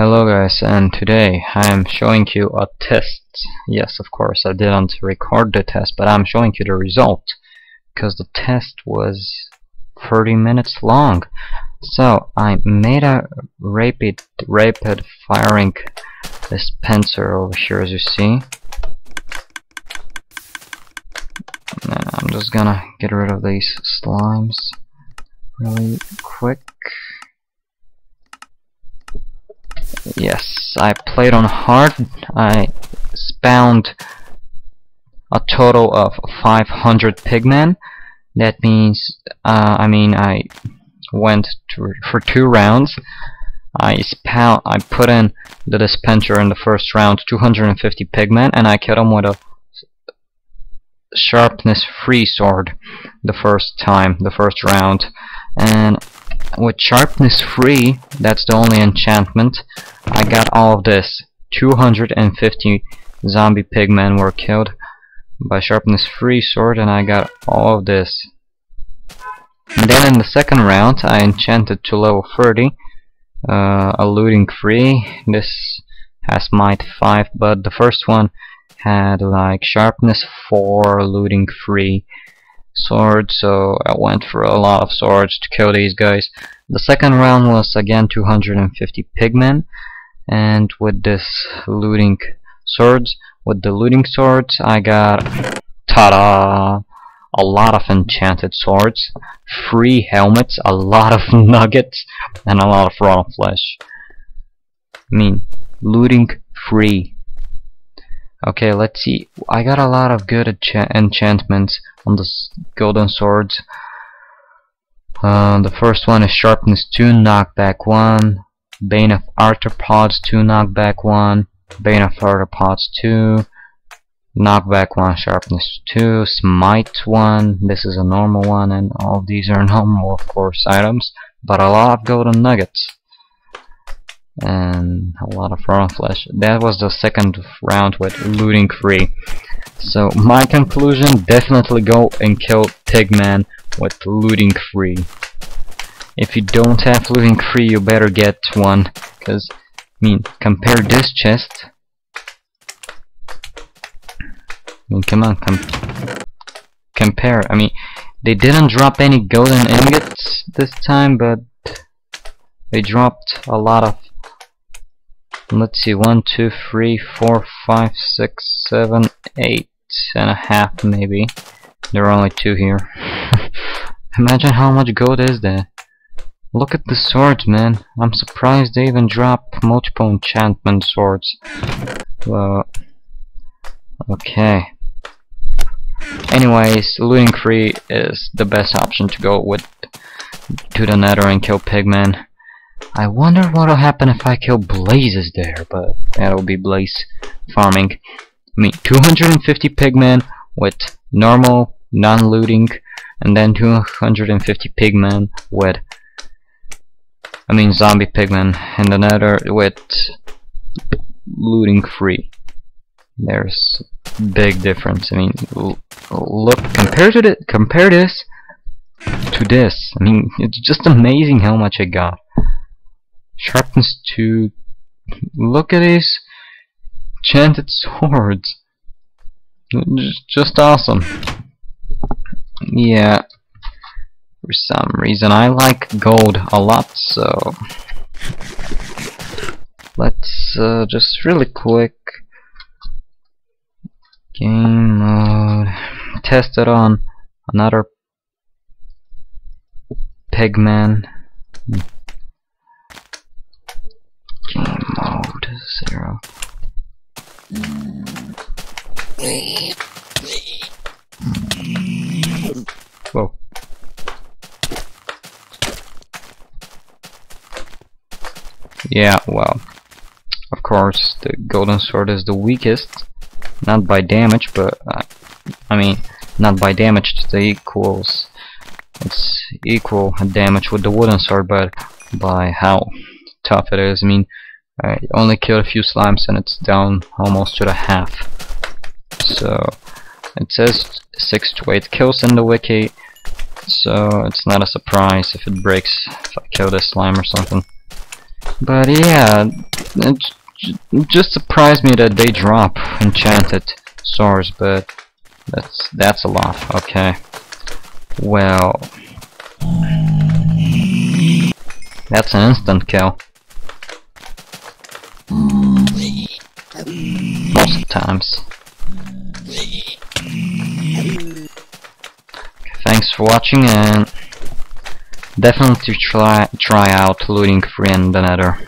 Hello guys, and today I am showing you a test. Yes, of course, I didn't record the test, but I'm showing you the result because the test was 30 minutes long. So I made a rapid firing dispenser over here, as you see. And I'm just gonna get rid of these slimes really quick. Yes, I played on hard. I spawned a total of 500 pigmen. That means, I went for two rounds. I put in the dispenser in the first round, 250 pigmen, and I killed them with a sharpness 3 sword the first time, the first round. And with sharpness 3, that's the only enchantment, I got all of this. 250 zombie pigmen were killed by sharpness 3 sword, and I got all of this. And then in the second round I enchanted to level 30, eluding 3. This has might 5, but the first one had like sharpness 4, eluding 3 sword, so I went for a lot of swords to kill these guys. The second round was again 250 pigmen, and with this looting swords, with the looting swords, I got, ta-da, a lot of enchanted swords, 3 helmets, a lot of nuggets, and a lot of raw flesh. I mean, looting 3. Okay, let's see. I got a lot of good enchantments on the golden swords. The first one is sharpness 2, knockback 1, bane of arthropods 2, knockback 1, bane of arthropods 2, knockback 1, sharpness 2, smite 1. This is a normal one, and all of these are normal, of course, items, but a lot of golden nuggets and a lot of raw flesh. That was the second round with looting 3. So my conclusion, definitely go and kill pigman with looting 3. If you don't have looting 3, you better get one, because I mean, compare this chest. I mean, come on, compare. I mean, they didn't drop any golden ingots this time, but they dropped a lot of, let's see, 1, 2, 3, 4, 5, 6, 7, 8 and a half maybe. There are only 2 here. Imagine how much gold is there. Look at the swords, man. I'm surprised they even drop multiple enchantment swords. Okay. Anyways, looting 3 is the best option to go with to the nether and kill pigmen. I wonder what'll happen if I kill blazes there, but that'll be blaze farming. I mean, 250 pigmen with normal, non-looting, and then 250 pigmen with, I mean, zombie pigmen, and the nether with looting 3. There's big difference. I mean, look, compare this to this. I mean, it's just amazing how much I got. Sharpness 2. Look at these enchanted swords. Just awesome. Yeah. For some reason, I like gold a lot, so let's just really quick. Game mode. Test it on another pigman. Game mode 0. Whoa. Yeah, well, of course, the golden sword is the weakest. Not by damage, but I mean, not by damage. It's equal damage with the wooden sword, but by how tough it is. I mean, I only killed a few slimes and it's down almost to the half. So it says 6 to 8 kills in the wiki, so it's not a surprise if it breaks, if I kill this slime or something. But yeah, It just surprised me that they drop enchanted swords, but that's a lot. Okay. Well, that's an instant kill. Most of times. Okay, thanks for watching, and definitely try out looting free in the Nether.